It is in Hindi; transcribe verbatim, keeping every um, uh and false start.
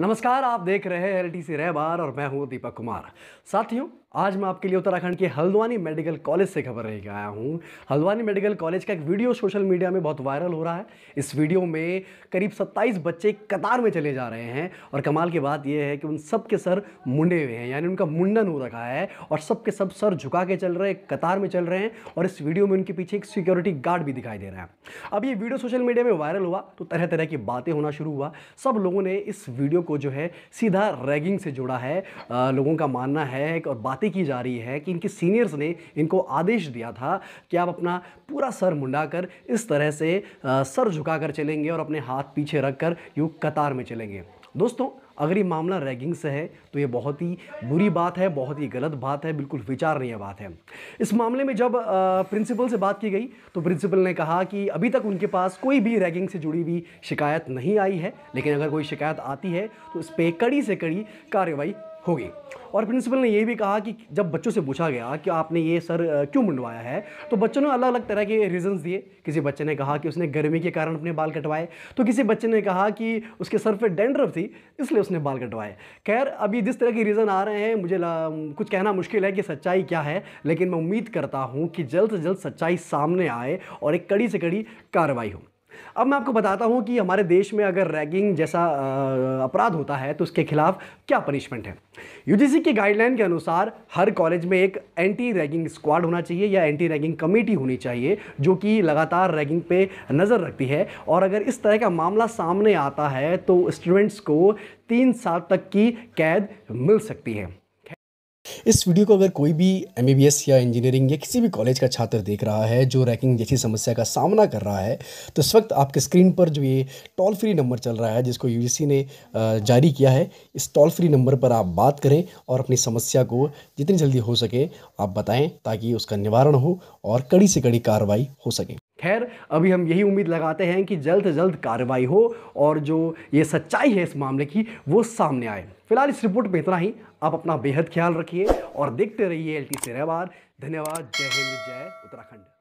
नमस्कार, आप देख रहे हैं एलटीसी रहबार और मैं हूं दीपक कुमार। साथियों, आज मैं आपके लिए उत्तराखंड के हल्द्वानी मेडिकल कॉलेज से खबर लेकर आया हूं। हल्द्वानी मेडिकल कॉलेज का एक वीडियो सोशल मीडिया में बहुत वायरल हो रहा है। इस वीडियो में करीब सत्ताईस बच्चे कतार में चले जा रहे हैं और कमाल की बात यह है कि उन सब के सर मुंडे हुए हैं, यानी उनका मुंडन हो रखा है और सब के सब सर झुका के चल रहे, कतार में चल रहे हैं। और इस वीडियो में उनके पीछे एक सिक्योरिटी गार्ड भी दिखाई दे रहा है। अब ये वीडियो सोशल मीडिया में वायरल हुआ तो तरह तरह की बातें होना शुरू हुआ। सब लोगों ने इस वीडियो को जो है सीधा रैगिंग से जोड़ा है। आ, लोगों का मानना है और बातें की जा रही है कि इनके सीनियर्स ने इनको आदेश दिया था कि आप अपना पूरा सर मुंडाकर इस तरह से आ, सर झुकाकर चलेंगे और अपने हाथ पीछे रखकर यूं कतार में चलेंगे। दोस्तों, अगर ये मामला रैगिंग से है तो ये बहुत ही बुरी बात है, बहुत ही गलत बात है, बिल्कुल विचारणीय बात है। इस मामले में जब आ, प्रिंसिपल से बात की गई तो प्रिंसिपल ने कहा कि अभी तक उनके पास कोई भी रैगिंग से जुड़ी हुई शिकायत नहीं आई है, लेकिन अगर कोई शिकायत आती है तो इस पर कड़ी से कड़ी कार्रवाई होगी। और प्रिंसिपल ने यह भी कहा कि जब बच्चों से पूछा गया कि आपने ये सर क्यों मुंडवाया है तो बच्चों ने अलग अलग तरह के रीजंस दिए। किसी बच्चे ने कहा कि उसने गर्मी के कारण अपने बाल कटवाए, तो किसी बच्चे ने कहा कि उसके सर पे डैंड्रफ थी इसलिए उसने बाल कटवाए। खैर, अभी जिस तरह के रीज़न आ रहे हैं मुझे कुछ कहना मुश्किल है कि सच्चाई क्या है, लेकिन मैं उम्मीद करता हूँ कि जल्द से जल्द सच्चाई सामने आए और एक कड़ी से कड़ी कार्रवाई हो। अब मैं आपको बताता हूँ कि हमारे देश में अगर रैगिंग जैसा अपराध होता है तो उसके खिलाफ क्या पनिशमेंट है। यूजीसी की गाइडलाइन के अनुसार हर कॉलेज में एक एंटी रैगिंग स्क्वाड होना चाहिए या एंटी रैगिंग कमेटी होनी चाहिए जो कि लगातार रैगिंग पे नज़र रखती है। और अगर इस तरह का मामला सामने आता है तो स्टूडेंट्स को तीन साल तक की कैद मिल सकती है। इस वीडियो को अगर कोई भी एमबीबीएस या इंजीनियरिंग या किसी भी कॉलेज का छात्र देख रहा है जो रैगिंग जैसी समस्या का सामना कर रहा है तो इस वक्त आपके स्क्रीन पर जो ये टोल फ्री नंबर चल रहा है जिसको यूजीसी ने जारी किया है, इस टोल फ्री नंबर पर आप बात करें और अपनी समस्या को जितनी जल्दी हो सके आप बताएँ ताकि उसका निवारण हो और कड़ी से कड़ी कार्रवाई हो सके। खैर, अभी हम यही उम्मीद लगाते हैं कि जल्द से जल्द कार्रवाई हो और जो ये सच्चाई है इस मामले की वो सामने आए। फिलहाल इस रिपोर्ट में इतना ही। आप अपना बेहद ख्याल रखिए और देखते रहिए एलटीसी रहबार। धन्यवाद। जय हिंद, जय उत्तराखंड।